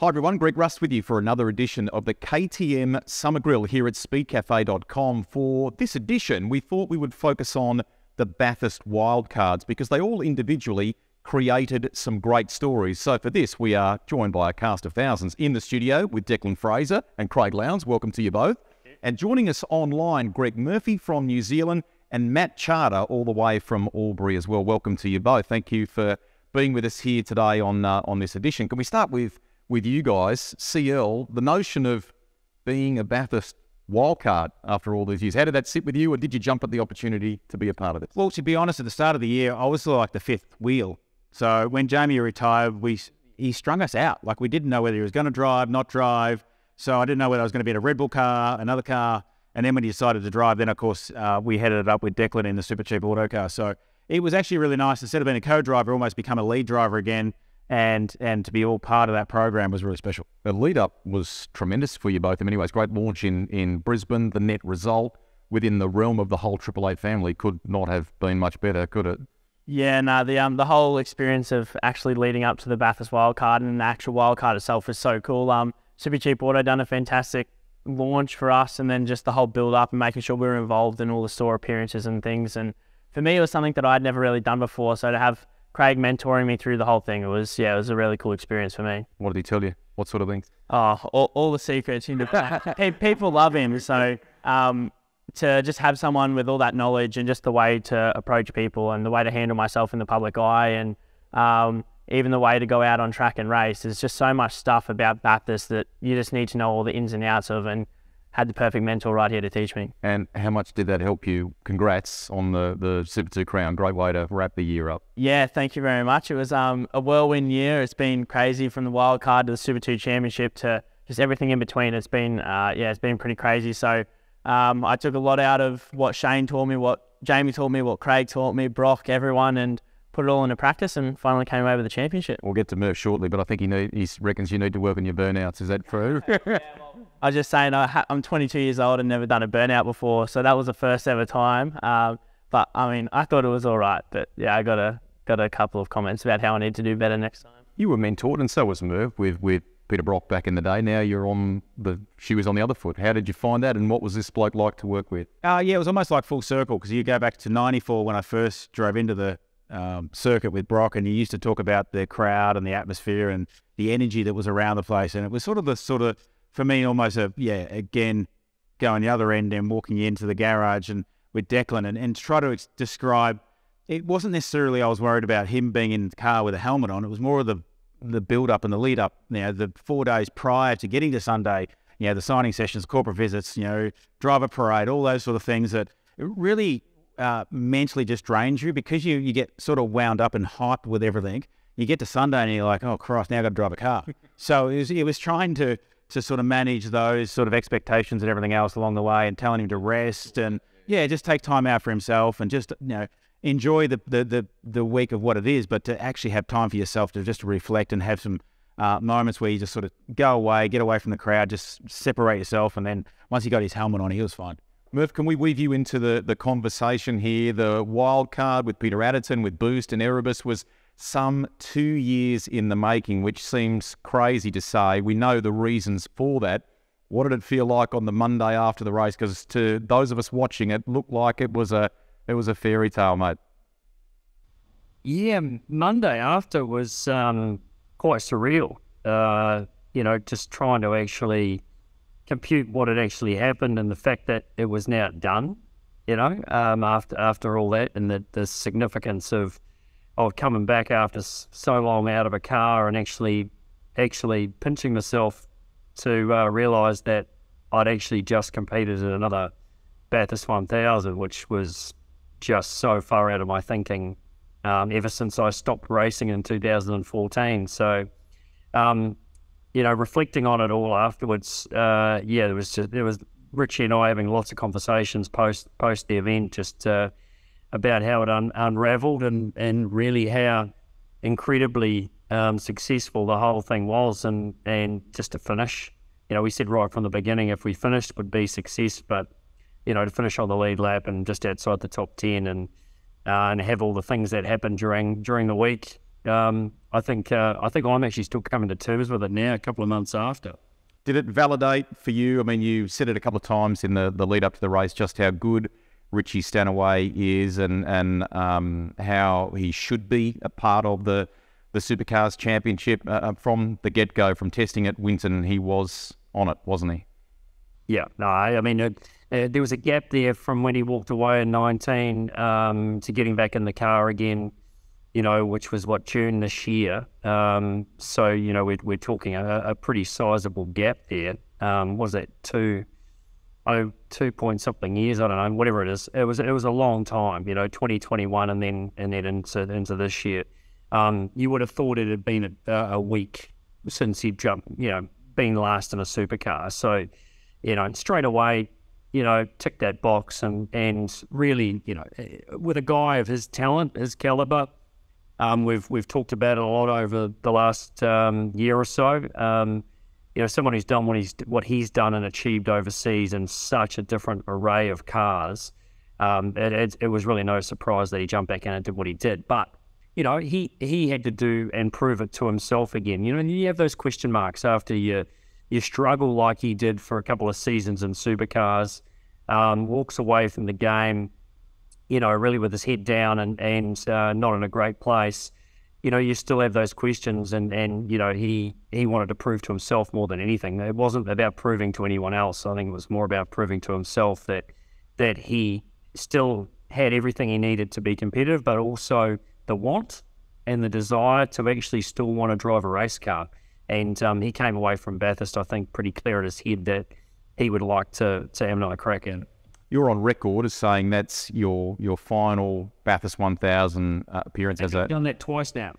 Hi everyone, Greg Rust with you for another edition of the KTM Summer Grill here at speedcafe.com. For this edition, we thought we would focus on the Bathurst wildcards because they all individually created some great stories. So for this, we are joined by a cast of thousands in the studio with Declan Fraser and Craig Lowndes. Welcome to you both. Thank you. And joining us online, Greg Murphy from New Zealand and Matt Charter all the way from Albury as well. Welcome to you both. Thank you for being with us here today on this edition. Can we start with you guys, CL, the notion of being a Bathurst wildcard after all these years? How did that sit with you, or did you jump at the opportunity to be a part of it? Well, to be honest, at the start of the year, I was like the fifth wheel. So when Jamie retired, he strung us out. Like, we didn't know whether he was going to drive, not drive. So I didn't know whether I was going to be in a Red Bull car, another car. And then when he decided to drive, then, of course, we headed it up with Declan in the Supercheap Auto car. So it was actually really nice. Instead of being a co-driver, almost become a lead driver again. And to be all part of that program was really special. The lead-up was tremendous for you both in many ways. Great launch in Brisbane. The net result within the realm of the whole Triple Eight family could not have been much better, could it? Yeah, no, the whole experience of actually leading up to the Bathurst wildcard and the actual wildcard itself was so cool. Supercheap Auto done a fantastic launch for us, and then just the whole build-up and making sure we were involved in all the store appearances and things. And for me, it was something that I'd never really done before, so to have Craig mentoring me through the whole thing, it was a really cool experience for me. What did he tell you? What sort of things? Oh, all the secrets. People love him, so to just have someone with all that knowledge and just the way to approach people and the way to handle myself in the public eye and even the way to go out on track and race. There's just so much stuff about Bathurst that you just need to know all the ins and outs of, and had the perfect mentor right here to teach me. And how much did that help you? Congrats on the Super 2 crown. Great way to wrap the year up. Yeah, thank you very much. It was a whirlwind year. It's been crazy, from the wild card to the Super 2 championship to just everything in between. It's been, it's been pretty crazy. So I took a lot out of what Shane taught me, what Jamie taught me, what Craig taught me, Brock, everyone, and put it all into practice and finally came away with the championship. We'll get to Murph shortly, but I think he reckons you need to work on your burnouts. Is that true? Yeah, well, I was just saying, I'm 22 years old and never done a burnout before, so that was the first ever time. But I mean, I thought it was all right. But yeah, I got a couple of comments about how I need to do better next time. You were mentored, and so was Murph with Peter Brock back in the day. Now you're on the shoe was on the other foot. How did you find that, and what was this bloke like to work with? Yeah, it was almost like full circle, because you go back to '94 when I first drove into the circuit with Brock, and he used to talk about the crowd and the atmosphere and the energy that was around the place. And it was sort of for me almost again going the other end and walking into the garage and with Declan and to try to describe, it wasn't necessarily I was worried about him being in the car with a helmet on. It was more of the build up and the lead up. You know, the 4 days prior to getting to Sunday, you know, the signing sessions, corporate visits, you know, driver parade, all those sort of things that it really mentally just drains you, because you get sort of wound up and hyped with everything. You get to Sunday and you're like, oh Christ, now I've got to drive a car. So it was trying to sort of manage those sort of expectations and everything else along the way, and telling him to rest and just take time out for himself and just enjoy the week of what it is, but to actually have time for yourself to just reflect and have some moments where you just sort of go away, get away from the crowd, just separate yourself. And then once he got his helmet on, he was fine. Murph, can we weave you into the conversation here? The wild card with Peter Adderton, with Boost and Erebus, was some 2 years in the making, which seems crazy to say. We know the reasons for that. What did it feel like on the Monday after the race? Because to those of us watching, it looked like it was a fairy tale, mate. Yeah, Monday after was quite surreal. Just trying to actually compute what had actually happened, and the fact that it was now done, after all that, and the significance of coming back after so long out of a car and actually pinching myself to realise that I'd actually just competed in another Bathurst 1000, which was just so far out of my thinking ever since I stopped racing in 2014. So reflecting on it all afterwards, there was Richie and I having lots of conversations post the event, just about how it unraveled and really how incredibly successful the whole thing was, and just to finish, we said right from the beginning if we finished it would be success, but to finish on the lead lap and just outside the top 10, and have all the things that happened during the week I think I'm actually still coming to terms with it now, a couple of months after. Did it validate for you? I mean, you said it a couple of times in the lead up to the race, just how good Richie Stanaway is, and how he should be a part of the Supercars Championship from the get go, from testing at Winton. He was on it, wasn't he? Yeah, no, I mean, there was a gap there from when he walked away in 19 to getting back in the car again, you know, which was what, June this year. So, you know, we're talking a pretty sizable gap there. Was that 2 point something years? I don't know, whatever it is. It was a long time, you know, 2021 and then into this year. You would have thought it had been a week since he'd jumped, you know, been last in a supercar. So, you know, straight away, you know, tick that box, and really, you know, with a guy of his talent, his caliber, we've talked about it a lot over the last year or so. You know, someone who's done what he's done and achieved overseas in such a different array of cars, it was really no surprise that he jumped back in and did what he did. But, you know, he had to do and prove it to himself again. You know, and you have those question marks after you struggle like he did for a couple of seasons in supercars, walks away from the game, you know, really with his head down and not in a great place. You know, you still have those questions, and you know, he wanted to prove to himself more than anything. It wasn't about proving to anyone else. I think it was more about proving to himself that he still had everything he needed to be competitive, but also the want and the desire to actually still want to drive a race car. And he came away from Bathurst, I think, pretty clear in his head that he would like to have another crack in. You're on record as saying that's your final Bathurst 1000 appearance. I've done that twice now.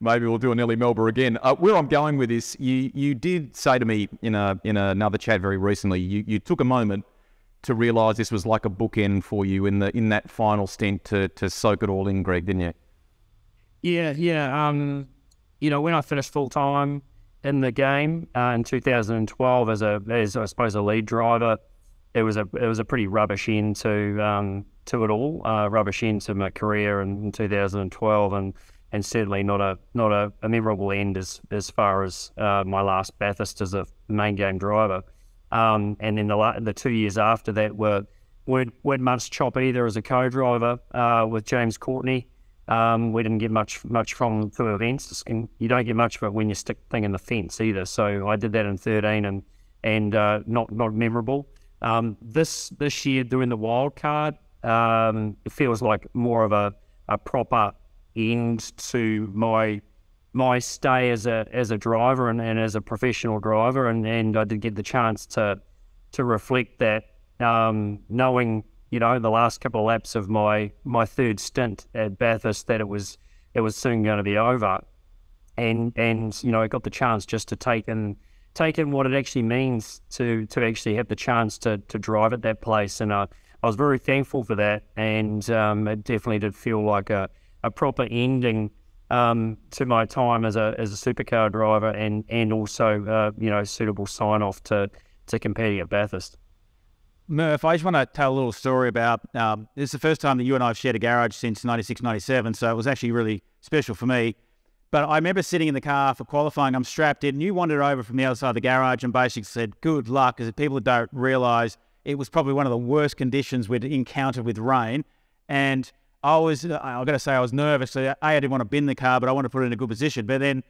Maybe we'll do an Ellie Melba again. Where I'm going with this, you did say to me in another chat very recently, you took a moment to realise this was like a bookend for you in that final stint to soak it all in, Greg, didn't you? Yeah. You know, when I finished full time in the game in 2012 as I suppose a lead driver, it was a pretty rubbish end to it all. Rubbish end to my career in 2012, and certainly not a memorable end as far as my last Bathurst as a main game driver. And then the 2 years after that weren't much chop either as a co-driver with James Courtney. We didn't get much from two events, and you don't get much of it when you stick thing in the fence either. So I did that in 2013, and not memorable. This year doing the wild card, it feels like more of a proper end to my stay as a driver and as a professional driver, and I did get the chance to reflect that, knowing, you know, the last couple of laps of my third stint at Bathurst, that it was soon going to be over, and you know, I got the chance just to take in what it actually means to actually have the chance to drive at that place, and I was very thankful for that, and it definitely did feel like a proper ending to my time as a supercar driver, and also you know, suitable sign off to competing at Bathurst. Murph, I just want to tell a little story about, this is the first time that you and I have shared a garage since 96, 97, so it was actually really special for me. But I remember sitting in the car for qualifying, I'm strapped in, and you wandered over from the other side of the garage and basically said, good luck, because people don't realise it was probably one of the worst conditions we'd encountered with rain. And I've got to say, I was nervous. So I didn't want to bin the car, but I wanted to put it in a good position. But then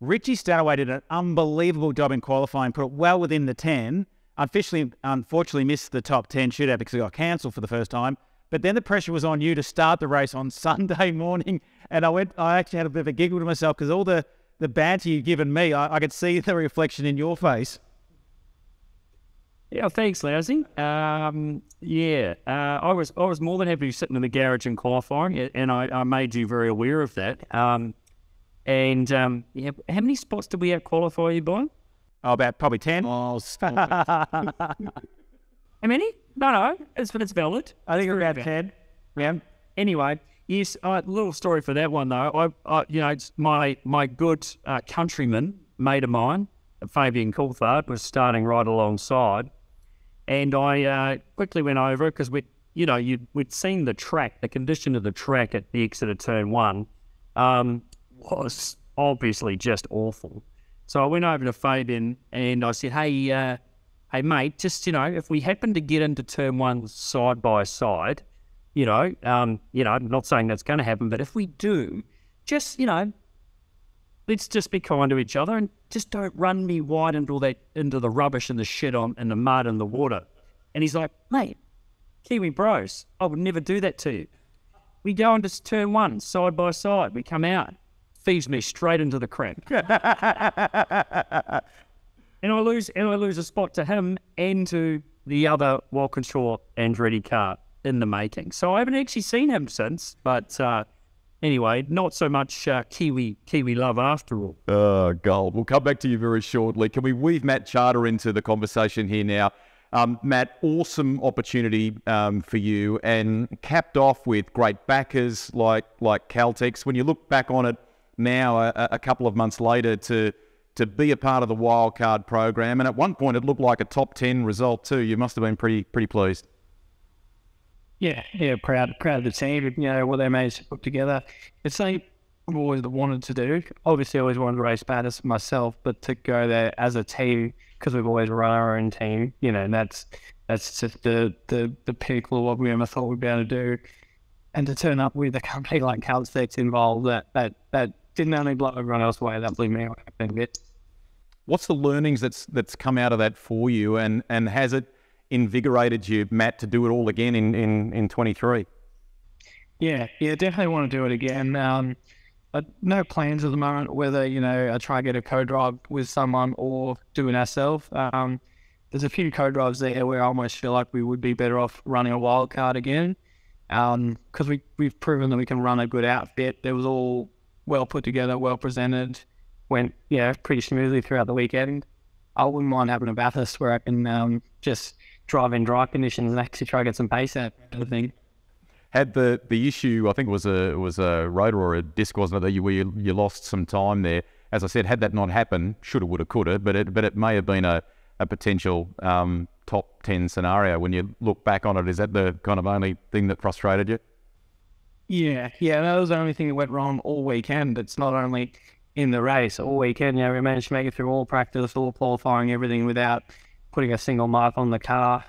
Richie Stanaway did an unbelievable job in qualifying, put it well within the 10, Unfortunately missed the top 10 shootout because it got cancelled for the first time. But then the pressure was on you to start the race on Sunday morning. And I actually had a bit of a giggle to myself because all the banter you'd given me, I could see the reflection in your face. Yeah, thanks, Lousy. I was more than happy sitting in the garage and qualifying, and I made you very aware of that. Yeah, how many spots did we out-qualify you by? Oh, about probably 10. Oh, how many? No, it's valid. I think about 10. Yeah. Anyway, yes, a little story for that one though. I you know, it's my good countryman, mate of mine, Fabian Coulthard, was starting right alongside, and I quickly went over because you know, we'd seen the track, the condition of the track at the exit of turn one was obviously just awful. So I went over to Fabian and I said, hey, hey mate, just, you know, if we happen to get into turn one side by side, you know, I'm not saying that's going to happen, but if we do, just, you know, let's just be kind to each other and just don't run me wide into all that, into the rubbish and the shit and the mud and the water. And he's like, mate, Kiwi bros, I would never do that to you. We go into turn one, side by side, we come out, feeds me straight into the crap. and I lose a spot to him and to the other Walkinshaw Andretti car in the making. So I haven't actually seen him since, but anyway, not so much Kiwi love after all. Oh, gold. We'll come back to you very shortly. Can we weave Matt Charter into the conversation here now? Matt, awesome opportunity for you, and capped off with great backers like Caltex. When you look back on it now, a couple of months later, to be a part of the wildcard program, and at one point it looked like a top 10 result too. You must have been pretty pleased. Yeah, proud of the team, you know, what they managed to put together. It's something I've always wanted to do. Obviously, I always wanted to race Bathurst myself, but to go there as a team, because we've always run our own team, you know, and that's just the pinnacle of what we ever thought we'd be able to do. And to turn up with a company like Caltex involved, that didn't only blow everyone else away, that blew me away a bit. What's the learnings that's come out of that for you, and has it invigorated you, Matt, to do it all again in 23? Yeah, definitely want to do it again. No plans at the moment, whether, you know, I try and get a co-drive with someone or do it ourselves. There's a few co-drives there where I almost feel like we would be better off running a wild card again, because we've proven that we can run a good outfit. It was all well put together, well presented, went, yeah, pretty smoothly throughout the weekend. I wouldn't mind having a Bathurst where I can just drive in dry conditions and actually try to get some pace out of the thing. Had the issue, I think it was a rotor or a disc, wasn't it, that you lost some time there. As I said, had that not happened, shoulda, woulda, coulda, but it may have been a potential top 10 scenario when you look back on it. Is that the kind of only thing that frustrated you? Yeah, that was the only thing that went wrong all weekend. It's not only in the race, all weekend, you know, we managed to make it through all practice, all qualifying, everything without putting a single mark on the car.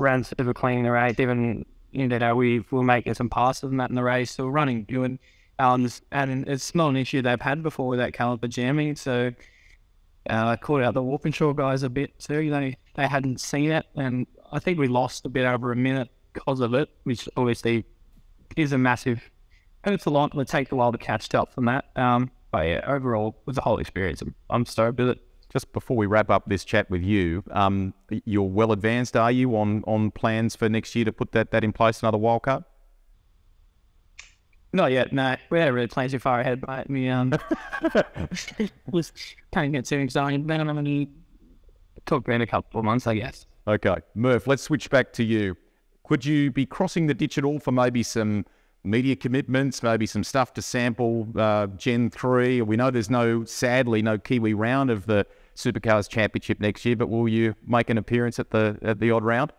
Ran super clean the race, even, you know, we'll make some passes and that in the race, so running good. And it's not an issue they've had before with that caliper jamming, so I caught out the Walkinshaw guys a bit too. You know, they hadn't seen it, and I think we lost a bit over a minute because of it, which obviously is a massive, hurts a lot, it'll take a while to catch up from that. But yeah, overall, with the whole experience, I'm stoked with it. Just before we wrap up this chat with you, you're well advanced, are you, on plans for next year to put that in place, another wildcard? Not yet, no. We haven't really planned too far ahead, but we can't get too excited. I'm going to talk about in a couple of months, I guess. Okay. Murph, let's switch back to you. Could you be crossing the ditch at all for maybe some media commitments, maybe some stuff to sample Gen 3. We know there's sadly no Kiwi round of the Supercars Championship next year, but will you make an appearance at the odd round?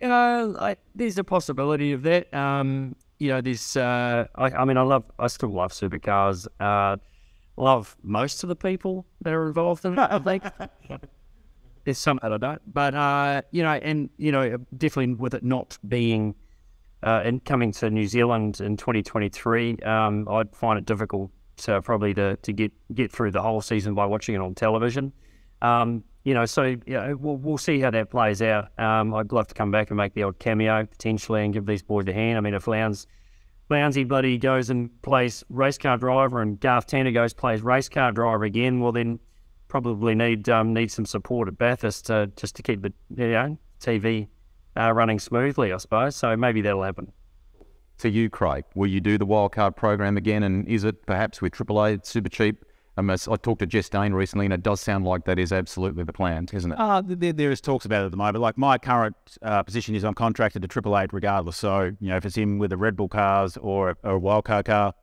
You know, there's a possibility of that. You know, there's I still love supercars. Love most of the people that are involved in it, I think. There's some that I don't, but you know, and you know, definitely with it not being. And coming to New Zealand in 2023, I'd find it difficult to get through the whole season by watching it on television. You know, so you know, we'll see how that plays out. I'd love to come back and make the old cameo potentially and give these boys a hand. I mean, if Lounsey bloody goes and plays race car driver and Garth Tanner goes plays race car driver again, well then probably need some support at Bathurst just to keep the, you know, TV. Running smoothly, I suppose, so maybe that'll happen. To you, Craig, will you do the wildcard program again, and is it perhaps with Triple Eight, Supercheap? I talked to Jess Dane recently, and it does sound like that is absolutely the plan, isn't it? There is talks about it at the moment. Like, my current position is I'm contracted to Triple Eight regardless, so, you know, if it's in with the Red Bull cars or a wildcard car,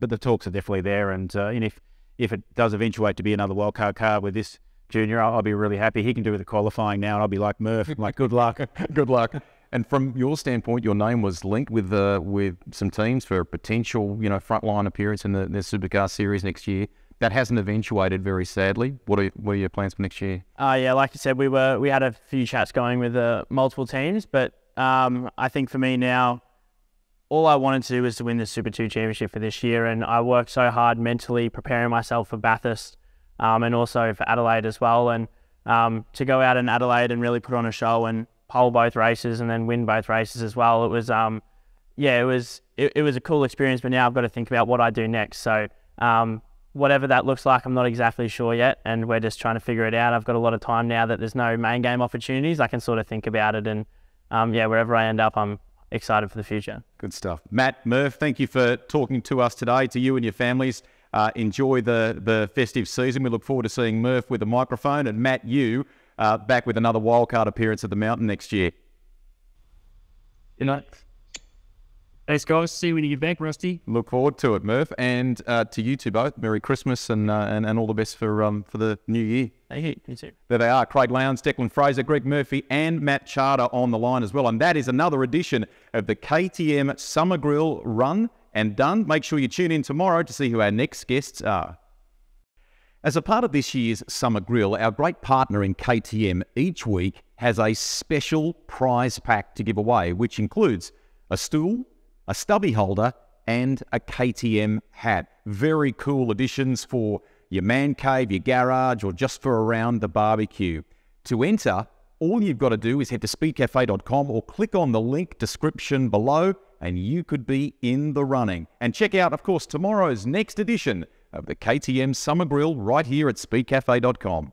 but the talks are definitely there, and if it does eventuate to be another wildcard car with this junior, I'll be really happy. He can do the qualifying now, and I'll be like, Murph, I'm like, good luck, good luck. And from your standpoint, your name was linked with some teams for a potential, you know, frontline appearance in the Supercar Series next year. That hasn't eventuated, very sadly. What are your plans for next year? Yeah, like you said, we had a few chats going with multiple teams, but I think for me now, all I wanted to do was to win the Super 2 Championship for this year, and I worked so hard mentally preparing myself for Bathurst and also for Adelaide as well. And to go out in Adelaide and really put on a show and pole both races and then win both races as well, it was, yeah, it was a cool experience. But now I've got to think about what I do next. So whatever that looks like, I'm not exactly sure yet, and we're just trying to figure it out. I've got a lot of time now that there's no main game opportunities. I can sort of think about it, and yeah, wherever I end up, I'm excited for the future. Good stuff. Matt, Murph, thank you for talking to us today. To you and your families, enjoy the festive season. We look forward to seeing Murph with a microphone, and Matt, you back with another wildcard appearance at the Mountain next year. Good night. Thanks, guys. See you when you get back, Rusty. Look forward to it, Murph. And to you two both, Merry Christmas and all the best for the new year. Thank you. You too. There they are, Craig Lowndes, Declan Fraser, Greg Murphy and Matt Charter on the line as well. And that is another edition of the KTM Summer Grill Run and Done. Make sure you tune in tomorrow to see who our next guests are. As a part of this year's Summer Grill, our great partner in KTM each week has a special prize pack to give away, which includes a stool, a stubby holder and a KTM hat. Very cool additions for your man cave, your garage, or just for around the barbecue. To enter, all you've got to do is head to speedcafe.com or click on the link description below and you could be in the running. And check out, of course, tomorrow's next edition of the KTM Summer Grill right here at speedcafe.com.